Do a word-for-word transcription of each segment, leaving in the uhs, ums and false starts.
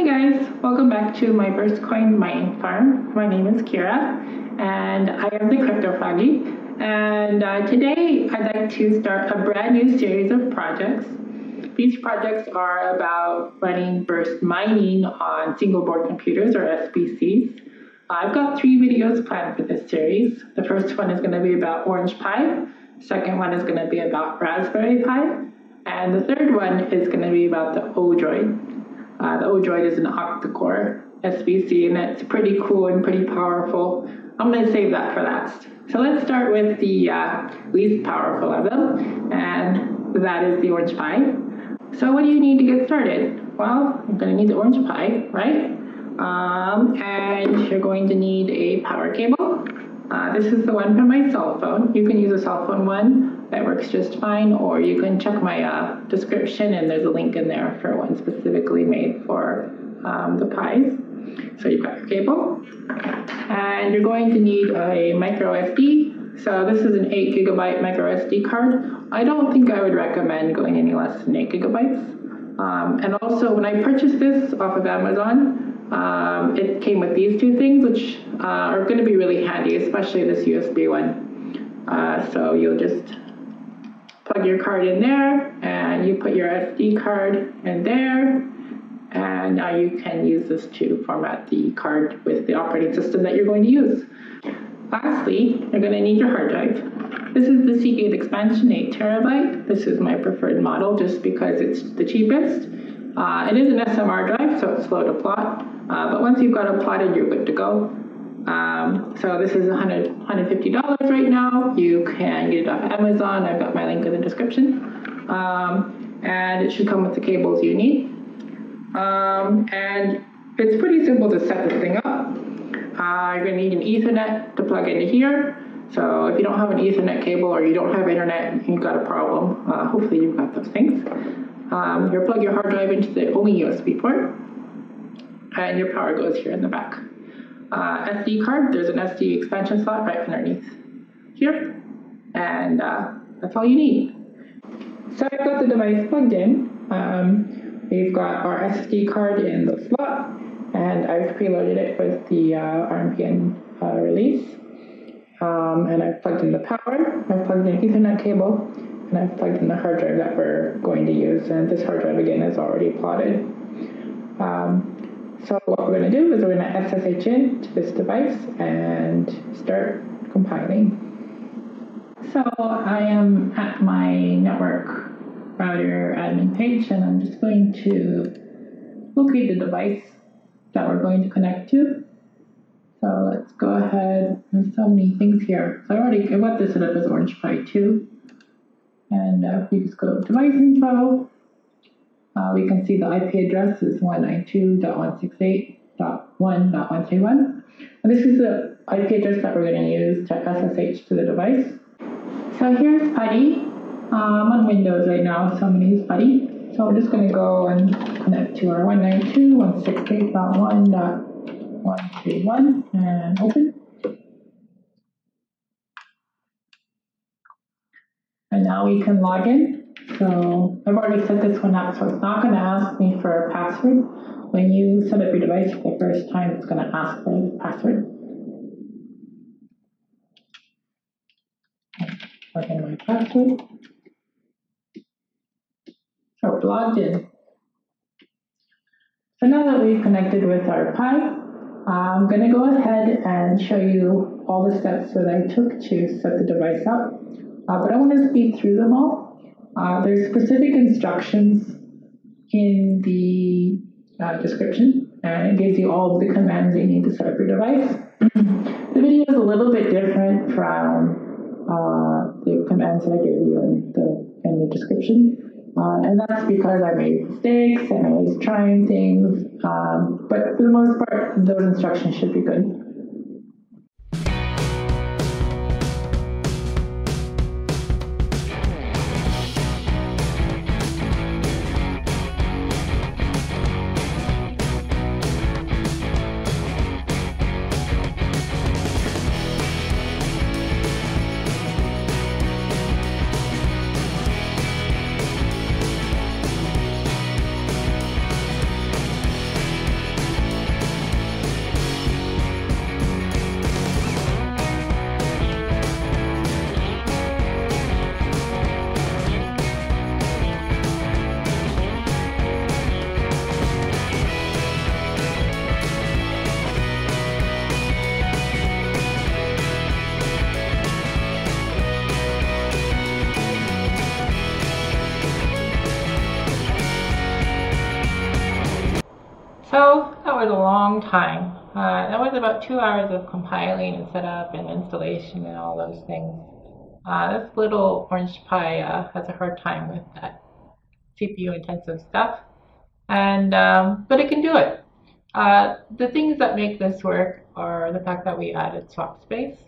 Hi guys, welcome back to my Burst Coin mining farm. My name is Kira and I am the Crypto Froggie, and uh, today I'd like to start a brand new series of projects. These projects are about running burst mining on single board computers or S B Cs. I've got three videos planned for this series. The first one is going to be about Orange Pi, the second one is going to be about Raspberry Pi, and the third one is going to be about the Odroid. Uh, the Odroid is an octa-core S B C, and it's pretty cool and pretty powerful. I'm going to save that for last. So let's start with the uh, least powerful of them, and that is the Orange Pi. So what do you need to get started? Well, you're going to need the Orange Pi, right? Um, and you're going to need a power cable. Uh, this is the one from my cell phone. You can use a cell phone one, that works just fine, or you can check my uh, description and there's a link in there for one specifically made for um, the Pis. So you've got your cable, and you're going to need a microSD. So this is an eight gigabyte microSD card. I don't think I would recommend going any less than eight gigabytes. Um, and also, when I purchased this off of Amazon, Um, it came with these two things, which uh, are going to be really handy, especially this U S B one. Uh, so you'll just plug your card in there, and you put your S D card in there, and now you can use this to format the card with the operating system that you're going to use. Lastly, you're going to need your hard drive. This is the Seagate Expansion eight terabyte. This is my preferred model just because it's the cheapest. Uh, it is an S M R drive, so it's slow to plot. Uh, but once you've got it plotted, you're good to go. Um, so this is one hundred fifty dollars right now. You can get it off Amazon. I've got my link in the description. Um, and it should come with the cables you need. Um, and it's pretty simple to set this thing up. Uh, you're going to need an Ethernet to plug into here. So if you don't have an Ethernet cable or you don't have internet, you've got a problem. Uh, hopefully you've got those things. Um, you plug your hard drive into the only U S B port, and your power goes here in the back. Uh, S D card, there's an S D expansion slot right underneath here, and uh, that's all you need. So I've got the device plugged in. Um, we've got our S D card in the slot, and I've preloaded it with the uh, R P I N uh, release. Um, and I've plugged in the power, I've plugged in an Ethernet cable, and I've plugged in the hard drive that we're going to use, and this hard drive again is already plotted. Um, so what we're going to do is we're going to S S H in to this device and start compiling. So I am at my network router admin page, and I'm just going to locate the device that we're going to connect to. So let's go ahead. There's so many things here. So I already I got this set up as Orange Pi two. And uh, if we just go to device info, uh, we can see the I P address is one ninety-two dot one sixty-eight dot one dot one thirty-one. And this is the I P address that we're going to use to S S H to the device. So here's PuTTY. Uh, I'm on Windows right now, so I'm going to use PuTTY. So we're just going to go and connect to our one ninety-two dot one sixty-eight dot one dot one thirty-one and open. And now we can log in. So I've already set this one up, so it's not going to ask me for a password. When you set up your device for the first time, it's going to ask for a password. Plug in my password. So we're logged in. So now that we've connected with our Pi, I'm going to go ahead and show you all the steps that I took to set the device up. Uh, but I want to speed through them all. Uh, there's specific instructions in the uh, description, and it gives you all of the commands that you need to set up your device. The video is a little bit different from uh, the commands that I gave you in the, in the description, uh, and that's because I made mistakes and I was trying things, um, but for the most part, those instructions should be good. So that was a long time. Uh, that was about two hours of compiling and setup and installation and all those things. Uh, this little Orange Pi uh, has a hard time with that C P U intensive stuff, and um, but it can do it. Uh, the things that make this work are the fact that we added swap space.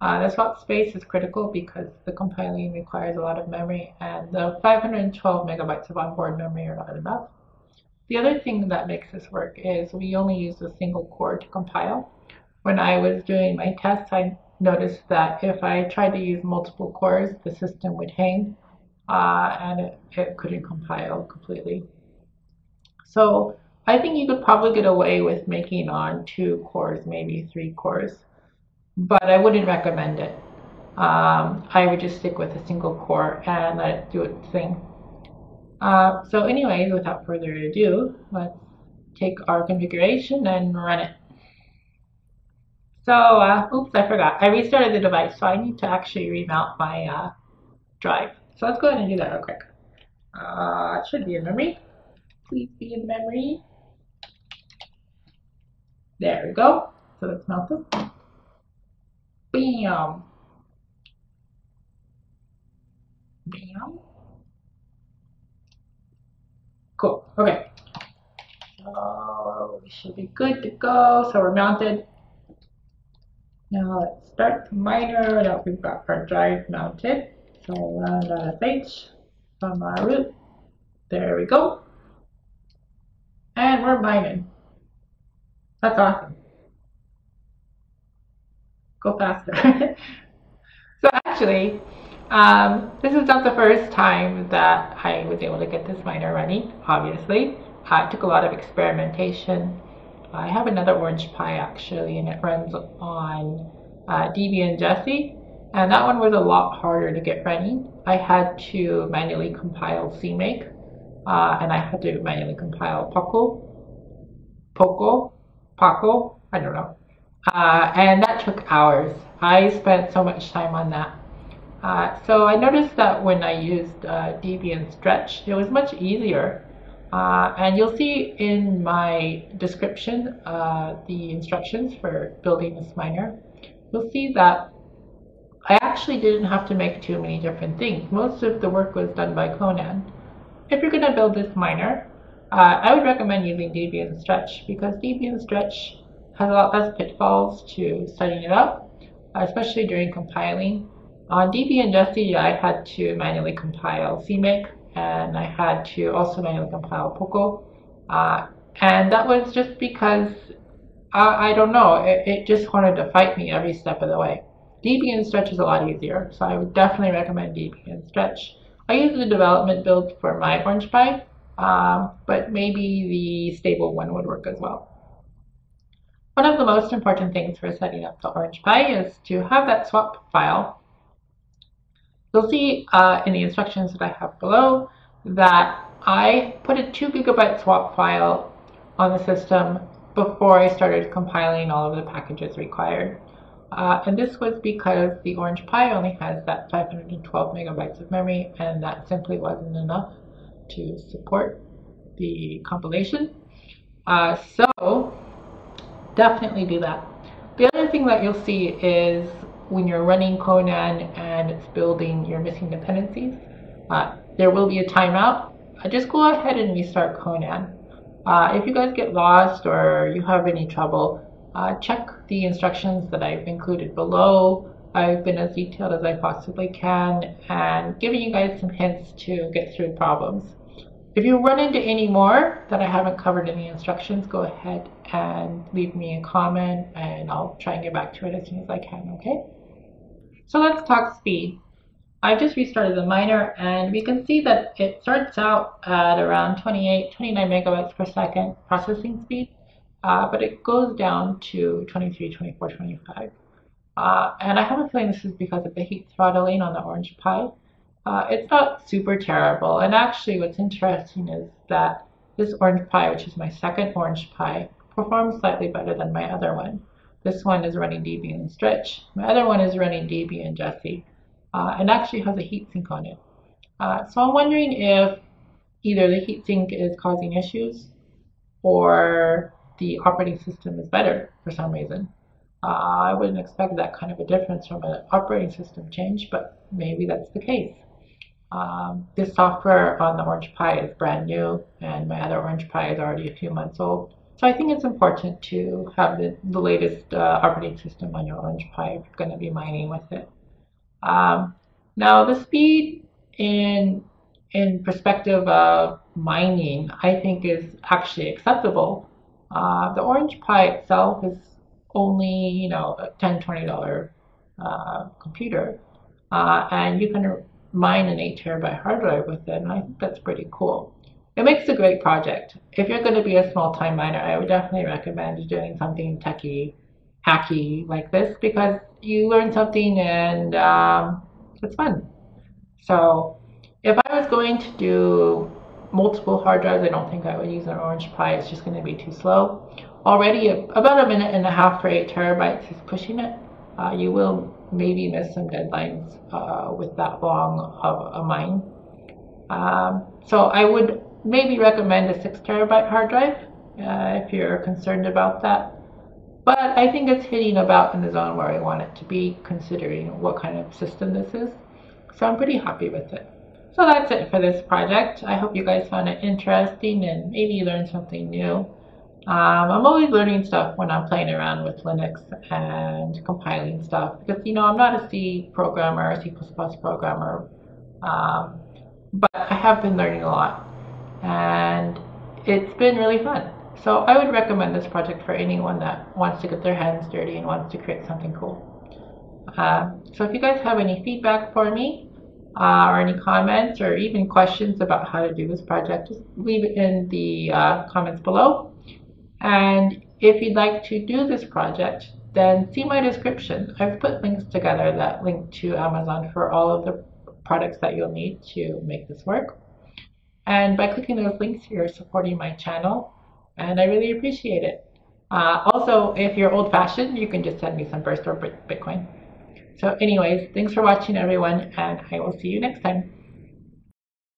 Uh, the swap space is critical because the compiling requires a lot of memory, and the five hundred twelve megabytes of onboard memory are not enough. The other thing that makes this work is we only use a single core to compile. When I was doing my tests, I noticed that if I tried to use multiple cores, the system would hang, uh, and it, it couldn't compile completely. So I think you could probably get away with making on two cores, maybe three cores. But I wouldn't recommend it. Um, I would just stick with a single core and let it do its thing. Uh, so anyways, without further ado, let's take our configuration and run it. So, uh, oops, I forgot. I restarted the device, so I need to actually remount my uh, drive. So let's go ahead and do that real quick. Uh, it should be in memory. Please be in memory. There we go. So let's mount this. Bam. Bam. Cool. Okay. So we should be good to go. So we're mounted. Now let's start the miner. Now we've got our drive mounted. So run.sh from our root. There we go. And we're mining. That's awesome. Go faster. So actually, um, this is not the first time that I was able to get this miner running, obviously. Uh, it took a lot of experimentation. I have another Orange Pi actually, and it runs on uh, Debian Jessie, and that one was a lot harder to get running. I had to manually compile CMake, uh, and I had to manually compile Poco, Poco, Poco, I don't know. Uh, and that took hours. I spent so much time on that. Uh, so I noticed that when I used uh, Debian Stretch, it was much easier. Uh, and you'll see in my description uh, the instructions for building this miner. You'll see that I actually didn't have to make too many different things. Most of the work was done by Conan. If you're going to build this miner, uh, I would recommend using Debian Stretch, because Debian Stretch has a lot less pitfalls to setting it up, especially during compiling. On Debian Jessie, I had to manually compile CMake, and I had to also manually compile Poco. Uh, and that was just because, I, I don't know, it, it just wanted to fight me every step of the way. Debian Stretch is a lot easier, so I would definitely recommend Debian Stretch. I use the development build for my Orange Pi, um, but maybe the stable one would work as well. One of the most important things for setting up the Orange Pi is to have that swap file. You'll see uh, in the instructions that I have below that I put a two gigabyte swap file on the system before I started compiling all of the packages required. Uh, and this was because the Orange Pi only has that five hundred twelve megabytes of memory, and that simply wasn't enough to support the compilation. Uh, so definitely do that. The other thing that you'll see is when you're running Conan and it's building your missing dependencies, uh, there will be a timeout. Uh, just go ahead and restart Conan. Uh, if you guys get lost or you have any trouble, uh, check the instructions that I've included below. I've been as detailed as I possibly can and giving you guys some hints to get through problems. If you run into any more that I haven't covered in the instructions, go ahead and leave me a comment, and I'll try and get back to it as soon as I can, okay? So let's talk speed. I've just restarted the miner, and we can see that it starts out at around twenty-eight, twenty-nine megabytes per second processing speed, uh, but it goes down to twenty-three, twenty-four, twenty-five. Uh, and I have a feeling this is because of the heat throttling on the Orange Pi. Uh, it's not super terrible, and actually what's interesting is that this Orange Pi, which is my second Orange Pi, performs slightly better than my other one. This one is running Debian Stretch. My other one is running Debian Jessie, uh, and actually has a heatsink on it. Uh, so I'm wondering if either the heatsink is causing issues, or the operating system is better for some reason. Uh, I wouldn't expect that kind of a difference from an operating system change, but maybe that's the case. Um, this software on the Orange Pi is brand new, and my other Orange Pi is already a few months old. So I think it's important to have the, the latest uh, operating system on your Orange Pi if you're going to be mining with it. Um, now the speed in in perspective of mining, I think, is actually acceptable. Uh, the Orange Pi itself is only, you know, a ten, twenty dollar uh, computer, uh, and you can mine an eight terabyte hard drive with it, and I think that's pretty cool. It makes a great project. If you're going to be a small-time miner, I would definitely recommend doing something techie, hacky like this, because you learn something and um, it's fun. So if I was going to do multiple hard drives, I don't think I would use an Orange Pi. It's just going to be too slow. Already about a minute and a half for eight terabytes is pushing it. Uh, you will maybe miss some deadlines uh, with that long of a mine. Um, so I would maybe recommend a six terabyte hard drive uh, if you're concerned about that. But I think it's hitting about in the zone where I want it to be, considering what kind of system this is. So I'm pretty happy with it. So that's it for this project. I hope you guys found it interesting and maybe you learned something new. Um, I'm always learning stuff when I'm playing around with Linux and compiling stuff, because, you know, I'm not a C programmer, a C plus plus programmer, um, but I have been learning a lot, and it's been really fun. So I would recommend this project for anyone that wants to get their hands dirty and wants to create something cool. Um, so if you guys have any feedback for me, Uh, or any comments or even questions about how to do this project, just leave it in the uh, comments below. And if you'd like to do this project, then see my description. I've put links together that link to Amazon for all of the products that you'll need to make this work. And by clicking those links, you're supporting my channel, and I really appreciate it. Uh, also, if you're old-fashioned, you can just send me some Burst or Bitcoin. So anyways, thanks for watching, everyone, and I will see you next time.